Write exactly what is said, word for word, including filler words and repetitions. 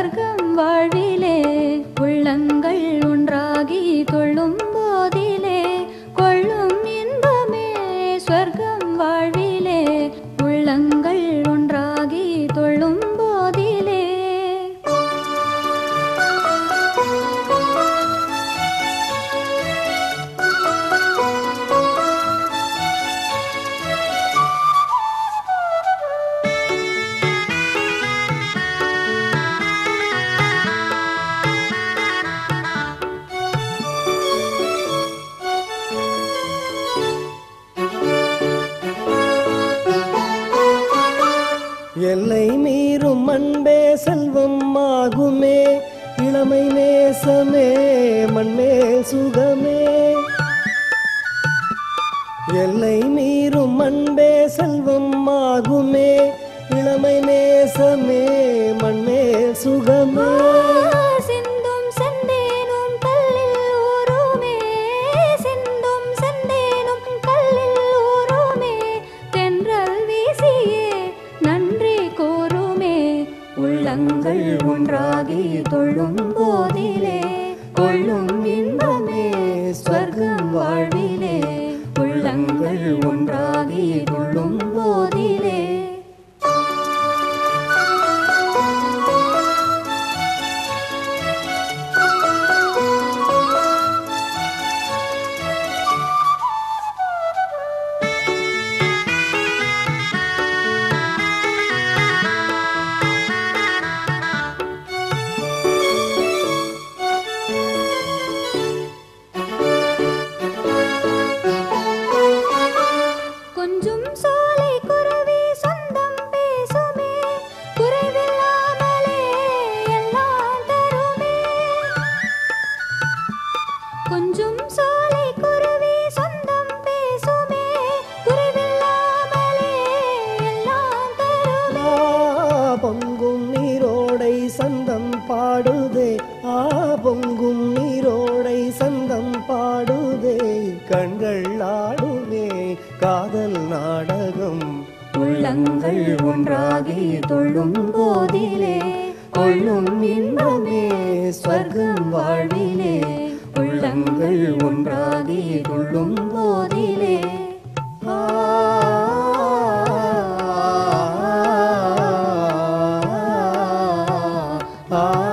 സ്വർഗ്ഗം വാഴിലേ ഉള്ളങ്ങൾ ഒൻറാകി തൊഴും പോതിലേ കൊള്ളും ഇൻപമേ സ്വർഗ്ഗം വാഴിലേ ഉള്ളങ്ങൾ ഒൻറാകി തൊഴും പോതിലേ எல்லை மீறும் அன்பே செல்வம் ஆகுமே இளமை நேசமே மண்மேல் சுகமே எல்லை மீறும் அன்பே செல்வம் ஆகுமே இளமை நேசமே மண்மேல் சுகமே உள்ளங்கள் ஒன்றாகி தொழும் போதிலே கொள்ளும் இன்பமே ஸ்வர்க்கம் வாழ்விலே உள்ளங்கள் ஒன்றாகி தொழும் போதிலே பொங்கும் நீரோடை சந்தம் பாடுதே ஆ பொங்கும் நீரோடை சந்தம் பாடுதே கண்கள் ஆடுமே காதல் நாடகம் உள்ளங்கள் ஒன்றாகி தொழும் போதிலே கொள்ளும் இன்பமே ஸ்வர்க்கம் வாழ்விலே உள்ளங்கள் ஒன்றாகி தொழும் போதிலே ஆ Ah